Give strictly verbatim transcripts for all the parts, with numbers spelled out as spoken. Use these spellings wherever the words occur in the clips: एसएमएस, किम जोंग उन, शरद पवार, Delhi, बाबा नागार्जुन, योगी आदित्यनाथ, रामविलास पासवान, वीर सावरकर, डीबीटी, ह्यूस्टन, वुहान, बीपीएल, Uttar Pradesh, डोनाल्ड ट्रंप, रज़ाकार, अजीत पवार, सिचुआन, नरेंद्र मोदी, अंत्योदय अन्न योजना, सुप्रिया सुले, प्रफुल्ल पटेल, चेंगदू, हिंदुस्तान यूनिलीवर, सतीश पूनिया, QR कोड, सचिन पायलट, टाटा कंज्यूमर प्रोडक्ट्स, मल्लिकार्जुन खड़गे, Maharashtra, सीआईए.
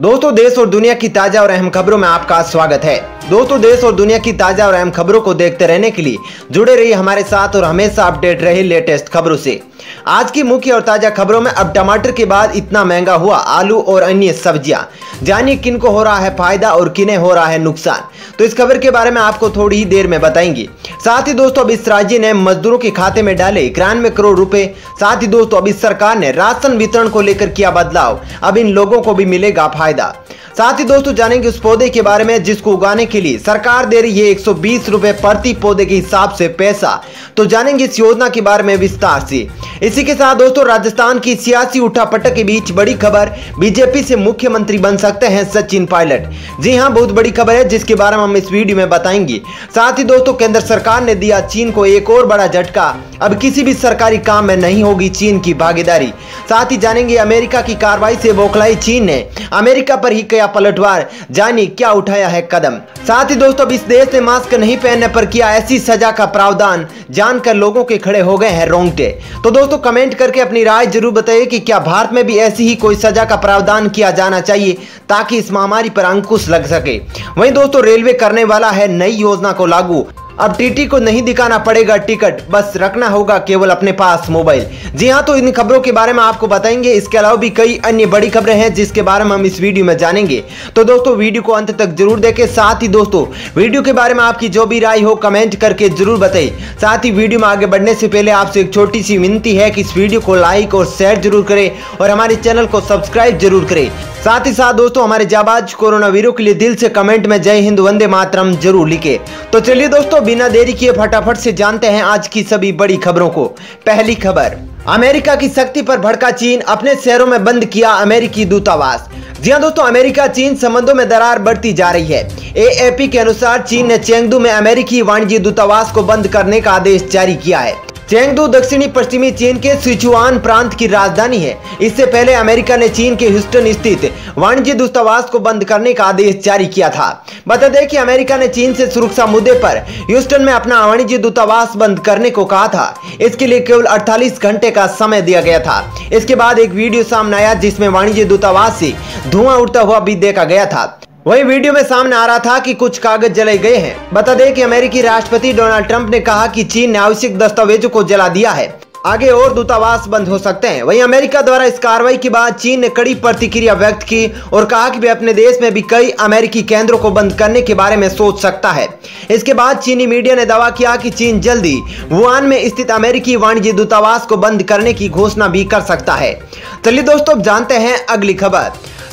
दोस्तों देश और दुनिया की ताजा और अहम खबरों में आपका स्वागत है। दोस्तों देश और दुनिया की ताजा और अहम खबरों को देखते रहने के लिए जुड़े रहिए हमारे साथ और हमेशा अपडेट रहिए लेटेस्ट खबरों से। आज की मुख्य और ताजा खबरों में, अब टमाटर के बाद इतना महंगा हुआ आलू और अन्य सब्जियां, जानिए किनको हो रहा है फायदा और किन्हें हो रहा है नुकसान। तो इस खबर के बारे में आपको थोड़ी ही देर में बताएंगे। साथ ही दोस्तों अब इस राज्य ने मजदूरों के खाते में डाले इक्यानवे करोड़ रुपए। साथ ही दोस्तों अब इस सरकार ने राशन वितरण को लेकर किया बदलाव, अब इन लोगों को भी मिलेगा फायदा। साथ ही दोस्तों जानेंगे उस पौधे के बारे में जिसको उगाने के लिए सरकार दे रही है एक सौ बीस रुपए प्रति पौधे के हिसाब से पैसा, तो जानेंगे इस योजना के बारे में विस्तार से। इसी के साथ दोस्तों राजस्थान की सियासी उठापटक के बीच बड़ी खबर, बीजेपी से मुख्यमंत्री बन सकते हैं सचिन पायलट। जी हां, बहुत बड़ी खबर है जिसके बारे में हम इस वीडियो में बताएंगे। साथ ही दोस्तों केंद्र सरकार ने दिया चीन को एक और बड़ा झटका, अब किसी भी सरकारी काम में नहीं होगी चीन की भागीदारी। साथ ही जानेंगे अमेरिका की कार्रवाई से बौखलाई चीन ने, अमेरिका पर ही किया पलटवार, जानिए क्या उठाया है कदम। साथ ही दोस्तों अब इस देश ने मास्क नहीं पहनने पर किया ऐसी सजा का प्रावधान, जानकर लोगों के खड़े हो गए हैं रोंगटे। तो दोस्तों कमेंट करके अपनी राय जरूर बताइए कि क्या भारत में भी ऐसी ही कोई सजा का प्रावधान किया जाना चाहिए ताकि इस महामारी पर अंकुश लग सके। वहीं दोस्तों रेलवे करने वाला है नई योजना को लागू, अब टीटी को नहीं दिखाना पड़ेगा टिकट, बस रखना होगा केवल अपने पास मोबाइल। जी हाँ, तो इन खबरों के बारे में आपको बताएंगे। इसके अलावा भी कई अन्य बड़ी खबरें हैं जिसके बारे में हम इस वीडियो में जानेंगे। तो दोस्तों वीडियो को अंत तक जरूर देखें। साथ ही दोस्तों वीडियो के बारे में आपकी जो भी राय हो कमेंट करके जरूर बताइए। साथ ही वीडियो में आगे बढ़ने से पहले आपसे एक छोटी सी विनती है कि इस वीडियो को लाइक और शेयर जरूर करें और हमारे चैनल को सब्सक्राइब जरूर करें। साथ ही साथ दोस्तों हमारे जाबाज कोरोना वीरों के लिए दिल से कमेंट में जय हिंद वंदे मातरम जरूर लिखे। तो चलिए दोस्तों बिना देरी किए फटाफट से जानते हैं आज की सभी बड़ी खबरों को। पहली खबर, अमेरिका की सख्ती पर भड़का चीन, अपने शहरों में बंद किया अमेरिकी दूतावास। जी हाँ दोस्तों, अमेरिका चीन संबंधों में दरार बढ़ती जा रही है। एएपी के अनुसार चीन ने चेंगदू में अमेरिकी वाणिज्य दूतावास को बंद करने का आदेश जारी किया है। चेंगदू दक्षिणी पश्चिमी चीन के सिचुआन प्रांत की राजधानी है। इससे पहले अमेरिका ने चीन के ह्यूस्टन स्थित वाणिज्य दूतावास को बंद करने का आदेश जारी किया था। बता दें कि अमेरिका ने चीन से सुरक्षा मुद्दे पर ह्यूस्टन में अपना वाणिज्य दूतावास बंद करने को कहा था। इसके लिए केवल अड़तालीस घंटे का समय दिया गया था। इसके बाद एक वीडियो सामने आया जिसमें वाणिज्य दूतावास से धुआं उड़ता हुआ भी देखा गया था। वही वीडियो में सामने आ रहा था कि कुछ कागज जले गए हैं। बता दें कि अमेरिकी राष्ट्रपति डोनाल्ड ट्रंप ने कहा कि चीन ने आवश्यक दस्तावेजों को जला दिया है, आगे और दूतावास बंद हो सकते हैं। वहीं अमेरिका द्वारा इस कार्रवाई के बाद चीन ने कड़ी प्रतिक्रिया व्यक्त की और कहा कि वे अपने देश में भी कई अमेरिकी केंद्रों को बंद करने के बारे में सोच सकता है। इसके बाद चीनी मीडिया ने दावा किया कि चीन जल्दी वुहान में स्थित अमेरिकी वाणिज्य दूतावास को बंद करने की घोषणा भी कर सकता है। चलिए दोस्तों अब जानते हैं अगली खबर,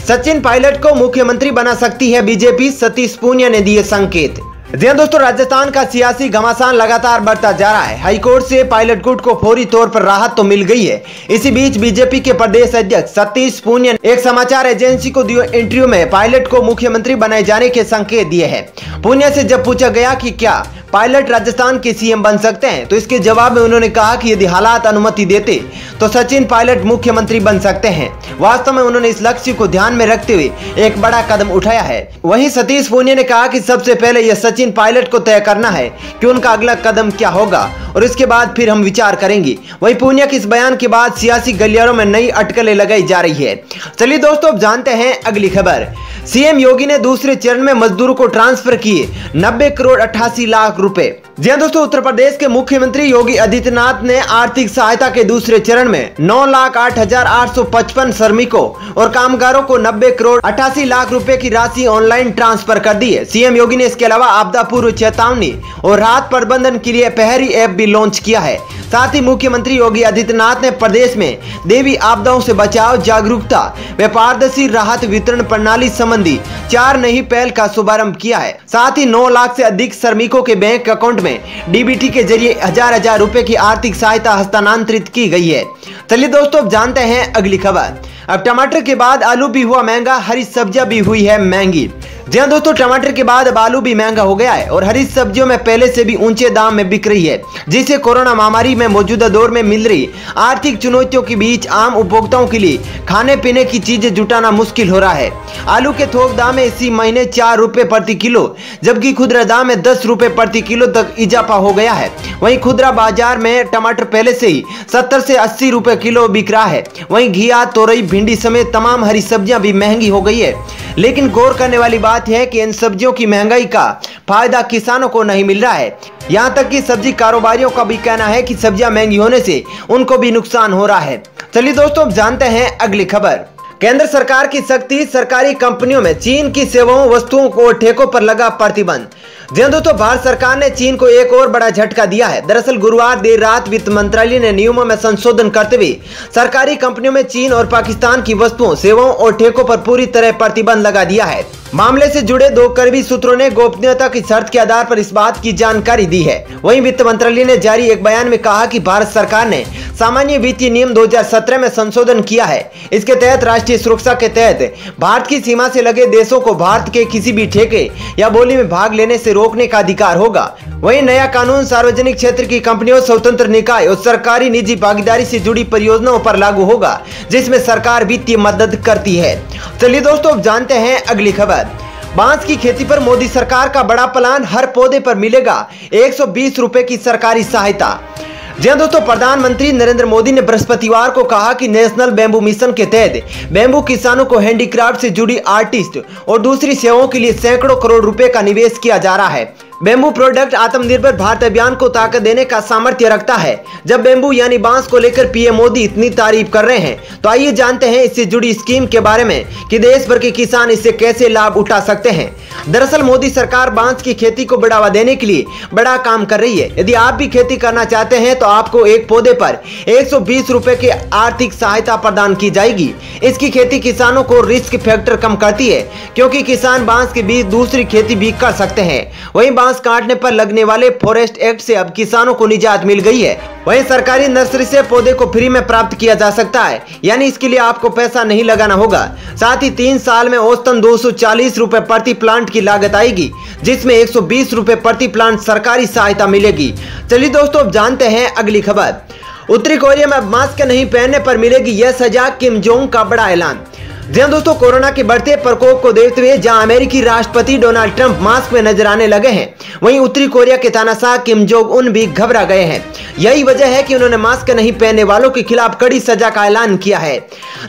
सचिन पायलट को मुख्यमंत्री बना सकती है बीजेपी, सतीश पूनिया ने दिए संकेत। जी हां दोस्तों, राजस्थान का सियासी घमासान लगातार बढ़ता जा रहा है। हाईकोर्ट से पायलट गुट को फौरी तौर पर राहत तो मिल गई है। इसी बीच बीजेपी के प्रदेश अध्यक्ष सतीश पूनिया ने एक समाचार एजेंसी को दिए इंटरव्यू में पायलट को मुख्यमंत्री बनाए जाने के संकेत दिए हैं। पूनिया से जब पूछा गया कि क्या पायलट राजस्थान के सीएम बन सकते हैं, तो इसके जवाब में उन्होंने कहा कि यदि हालात अनुमति देते तो सचिन पायलट मुख्यमंत्री बन सकते हैं। वास्तव में उन्होंने इस लक्ष्य को ध्यान में रखते हुए एक बड़ा कदम उठाया है। वहीं सतीश पूनिया ने कहा कि सबसे पहले यह सचिन पायलट को तय करना है कि उनका अगला कदम क्या होगा और इसके बाद फिर हम विचार करेंगे। वहीं पूनिया के इस बयान के बाद सियासी गलियारों में नई अटकलें लगाई जा रही है। चलिए दोस्तों अब जानते हैं अगली खबर, सीएम योगी ने दूसरे चरण में मजदूरों को ट्रांसफर किए नब्बे करोड़ अट्ठासी लाख रुपए। जी हां दोस्तों, उत्तर प्रदेश के मुख्यमंत्री योगी आदित्यनाथ ने आर्थिक सहायता के दूसरे चरण में नौ लाख आठ हजार आठ सौ पचपन श्रमिकों और कामगारों को नब्बे करोड़ अट्ठासी लाख रुपए की राशि ऑनलाइन ट्रांसफर कर दी है। सीएम योगी ने इसके अलावा आपदा पूर्व चेतावनी और राहत प्रबंधन के लिए पहरी ऐप भी लॉन्च किया है। साथ ही मुख्यमंत्री योगी आदित्यनाथ ने प्रदेश में देवी आपदाओं से बचाव, जागरूकता, व्यापारदर्शी राहत वितरण प्रणाली संबंधी चार नई पहल का शुभारंभ किया है। साथ ही नौ लाख से अधिक श्रमिकों के बैंक अकाउंट में डीबीटी के जरिए हजार हजार रुपए की आर्थिक सहायता हस्तांतरित की गई है। चलिए दोस्तों अब जानते हैं अगली खबर, अब टमाटर के बाद आलू भी हुआ महंगा, हरी सब्जियां भी हुई है महंगी। जी हाँ दोस्तों, टमाटर के बाद अब आलू भी महंगा हो गया है और हरी सब्जियों में पहले से भी ऊंचे दाम में बिक रही है, जिससे कोरोना महामारी में मौजूदा दौर में मिल रही आर्थिक चुनौतियों के बीच आम उपभोक्ताओं के लिए खाने पीने की चीजें जुटाना मुश्किल हो रहा है। आलू के थोक दाम में इसी महीने चार रुपए प्रति किलो जबकि खुदरा दाम में दस रुपए प्रति किलो तक इजाफा हो गया है। वहीं खुदरा बाजार में टमाटर पहले से ही सत्तर से अस्सी रुपए किलो बिक रहा है। वहीं घिया, तोरई, भिंडी समेत तमाम हरी सब्जियां भी महंगी हो गई है। लेकिन गौर करने वाली बात है कि इन सब्जियों की महंगाई का फायदा किसानों को नहीं मिल रहा है। यहाँ तक कि सब्जी कारोबारियों का भी कहना है कि सब्जियां महंगी होने से उनको भी नुकसान हो रहा है। चलिए दोस्तों, अब जानते हैं अगली खबर। केंद्र सरकार की सख्ती, सरकारी कंपनियों में चीन की सेवाओं, वस्तुओं को ठेकों पर लगा प्रतिबंध। जी दोस्तों, भारत सरकार ने चीन को एक और बड़ा झटका दिया है। दरअसल गुरुवार देर रात वित्त मंत्रालय ने नियमों में संशोधन करते हुए सरकारी कंपनियों में चीन और पाकिस्तान की वस्तुओं, सेवाओं और ठेकों पर पूरी तरह प्रतिबंध लगा दिया है। मामले से जुड़े दो करीबी सूत्रों ने गोपनीयता की शर्त के आधार पर इस बात की जानकारी दी है। वहीं वित्त मंत्रालय ने जारी एक बयान में कहा कि भारत सरकार ने सामान्य वित्तीय नियम दो हज़ार सत्रह में संशोधन किया है। इसके तहत राष्ट्रीय सुरक्षा के तहत भारत की सीमा से लगे देशों को भारत के किसी भी ठेके या बोली में भाग लेने से रोकने का अधिकार होगा। वहीं नया कानून सार्वजनिक क्षेत्र की कंपनियों, स्वतंत्र निकाय और सरकारी निजी भागीदारी से जुड़ी परियोजनाओं पर लागू होगा, जिसमें सरकार वित्तीय मदद करती है। चलिए दोस्तों, अब जानते हैं अगली खबर। बांस की खेती पर मोदी सरकार का बड़ा प्लान, हर पौधे पर मिलेगा एक सौ बीस रुपए की सरकारी सहायता। जी दोस्तों, प्रधानमंत्री नरेंद्र मोदी ने बृहस्पतिवार को कहा कि नेशनल बैम्बू मिशन के तहत बैम्बू किसानों को हैंडीक्राफ्ट से जुड़ी आर्टिस्ट और दूसरी सेवाओं के लिए सैकड़ों करोड़ रुपए का निवेश किया जा रहा है। बैम्बू प्रोडक्ट आत्मनिर्भर भारत अभियान को ताकत देने का सामर्थ्य रखता है। जब बैम्बू यानी बांस को लेकर पीएम मोदी इतनी तारीफ कर रहे हैं, तो आइए जानते हैं इससे जुड़ी स्कीम के बारे में कि देश भर के किसान इससे कैसे लाभ उठा सकते हैं। दरअसल मोदी सरकार बांस की खेती को बढ़ावा देने के लिए बड़ा काम कर रही है। यदि आप भी खेती करना चाहते हैं तो आपको एक पौधे पर एक सौ बीस रुपए की आर्थिक सहायता प्रदान की जाएगी। इसकी खेती किसानों को रिस्क फैक्टर कम करती है, क्योंकि किसान बांस के बीज दूसरी खेती भी कर सकते हैं। वही बांस काटने पर लगने वाले फॉरेस्ट एक्ट से अब किसानों को निजात मिल गई है। वहीं सरकारी नर्सरी से पौधे को फ्री में प्राप्त किया जा सकता है, यानी इसके लिए आपको पैसा नहीं लगाना होगा। साथ ही तीन साल में औसतन दो सौ चालीस रूपए प्रति प्लांट की लागत आएगी, जिसमें एक सौ बीस रूपए प्रति प्लांट सरकारी सहायता मिलेगी। चलिए दोस्तों, अब जानते हैं अगली खबर। उत्तरी कोरिया में अब मास्क नहीं पहनने पर मिलेगी यह सजा, किम जोंग का बड़ा ऐलान। जी दोस्तों, कोरोना के बढ़ते प्रकोप को देखते हुए जहां अमेरिकी राष्ट्रपति डोनाल्ड ट्रंप मास्क में नजर आने लगे हैं, वहीं उत्तरी कोरिया के तानाशाह किम जोंग उन भी घबरा गए हैं। यही वजह है कि उन्होंने मास्क नहीं पहनने वालों के खिलाफ कड़ी सजा का ऐलान किया है।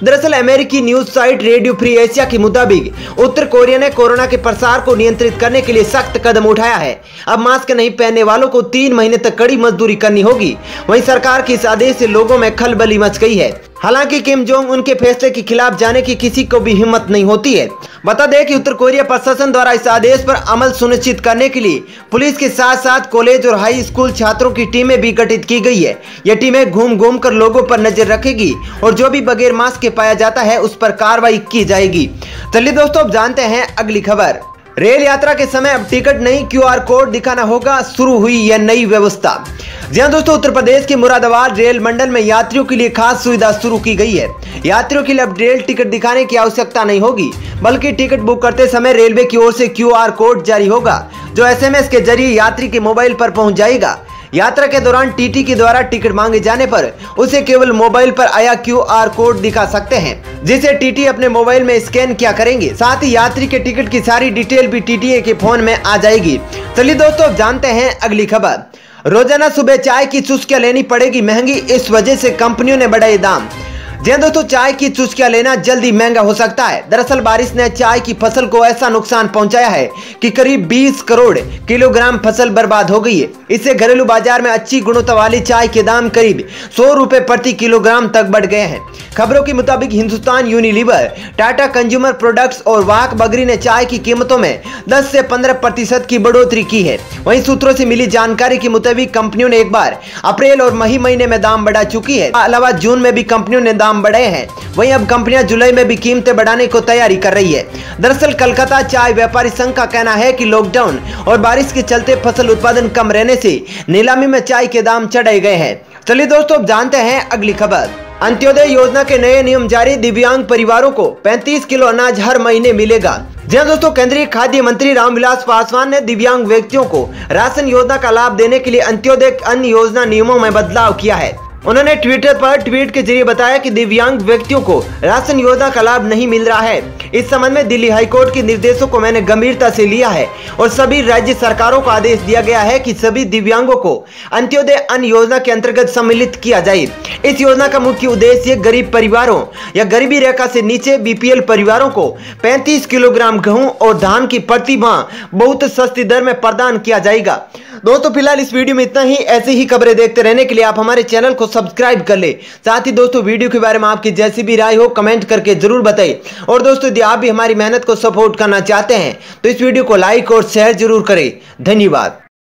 दरअसल अमेरिकी news site radio free Asia के मुताबिक उत्तर कोरिया ने कोरोना के प्रसार को नियंत्रित करने के लिए सख्त कदम उठाया है। अब मास्क नहीं पहनने वालों को तीन महीने तक कड़ी मजदूरी करनी होगी। वहीं सरकार के इस आदेश से लोगों में खलबली मच गई है। हालांकि किम जोंग उनके फैसले के खिलाफ जाने की किसी को भी हिम्मत नहीं होती है। बता दें कि उत्तर कोरिया प्रशासन द्वारा इस आदेश पर अमल सुनिश्चित करने के लिए पुलिस के साथ साथ कॉलेज और हाई स्कूल छात्रों की टीमें भी गठित की गई है। ये टीमें घूम घूम कर लोगों पर नजर रखेगी और जो भी बगैर मास्क के पाया जाता है उस पर कार्रवाई की जाएगी। चलिए दोस्तों, अब जानते हैं अगली खबर। रेल यात्रा के समय अब टिकट नहीं, क्यूआर कोड दिखाना होगा, शुरू हुई यह नई व्यवस्था। जी हां दोस्तों, उत्तर प्रदेश के मुरादाबाद रेल मंडल में यात्रियों के लिए खास सुविधा शुरू की गई है। यात्रियों के लिए अब रेल टिकट दिखाने की आवश्यकता नहीं होगी, बल्कि टिकट बुक करते समय रेलवे की ओर से क्यूआर कोड जारी होगा, जो एसएमएस के जरिए यात्री के मोबाइल पर पहुंच जाएगा। यात्रा के दौरान टीटी के द्वारा टिकट मांगे जाने पर उसे केवल मोबाइल पर आया क्यूआर कोड दिखा सकते हैं, जिसे टीटी अपने मोबाइल में स्कैन किया करेंगे। साथ ही यात्री के टिकट की सारी डिटेल भी टीटीए के फोन में आ जाएगी। चलिए दोस्तों, अब जानते हैं अगली खबर। रोजाना सुबह चाय की चुस्कियां लेनी पड़ेगी महंगी, इस वजह से कंपनियों ने बढ़ाए दाम। जी दोस्तों, चाय की चुस्कियां लेना जल्दी महंगा हो सकता है। दरअसल बारिश ने चाय की फसल को ऐसा नुकसान पहुंचाया है कि करीब बीस करोड़ किलोग्राम फसल बर्बाद हो गई है। इससे घरेलू बाजार में अच्छी गुणवत्ता वाली चाय के दाम करीब सौ रुपए प्रति किलोग्राम तक बढ़ गए हैं। खबरों के मुताबिक हिंदुस्तान यूनिलीवर, टाटा कंज्यूमर प्रोडक्ट्स और वाहक बगरी ने चाय की कीमतों में दस से पंद्रह प्रतिशत की बढ़ोतरी की है। वहीं सूत्रों से मिली जानकारी के मुताबिक कंपनियों ने एक बार अप्रैल और मई महीने में दाम बढ़ा चुकी है। अलावा जून में भी कंपनियों ने दाम बढ़े हैं। वहीं अब कंपनियां जुलाई में भी कीमतें बढ़ाने को तैयारी कर रही है। दरअसल कलकत्ता चाय व्यापारी संघ का कहना है कि लॉकडाउन और बारिश के चलते फसल उत्पादन कम रहने से नीलामी में चाय के दाम चढ़े गए हैं। चलिए दोस्तों, अब जानते हैं अगली खबर। अंत्योदय योजना के नए नियम जारी, दिव्यांग परिवारों को पैंतीस किलो अनाज हर महीने मिलेगा। जी हाँ दोस्तों, केंद्रीय खाद्य मंत्री रामविलास पासवान ने दिव्यांग व्यक्तियों को राशन योजना का लाभ देने के लिए अंत्योदय अन्न योजना नियमों में बदलाव किया है। उन्होंने ट्विटर पर ट्वीट के जरिए बताया कि दिव्यांग व्यक्तियों को राशन योजना का लाभ नहीं मिल रहा है। इस संबंध में दिल्ली हाईकोर्ट के निर्देशों को मैंने गंभीरता से लिया है और सभी राज्य सरकारों को आदेश दिया गया है कि सभी दिव्यांगों को अंत्योदय अन्न योजना के अंतर्गत सम्मिलित किया जाए। इस योजना का मुख्य उद्देश्य गरीब परिवारों या गरीबी रेखा से नीचे बीपीएल परिवारों को पैंतीस किलोग्राम गेहूँ और धान की प्रति माह बहुत सस्ती दर में प्रदान किया जाएगा। दोस्तों फिलहाल इस वीडियो में इतना ही। ऐसे ही खबरें देखते रहने के लिए आप हमारे चैनल को सब्सक्राइब कर ले। साथ ही दोस्तों वीडियो के बारे में आपकी जैसी भी राय हो कमेंट करके जरूर बताइए। और दोस्तों यदि आप भी हमारी मेहनत को सपोर्ट करना चाहते हैं तो इस वीडियो को लाइक और शेयर जरूर करें। धन्यवाद।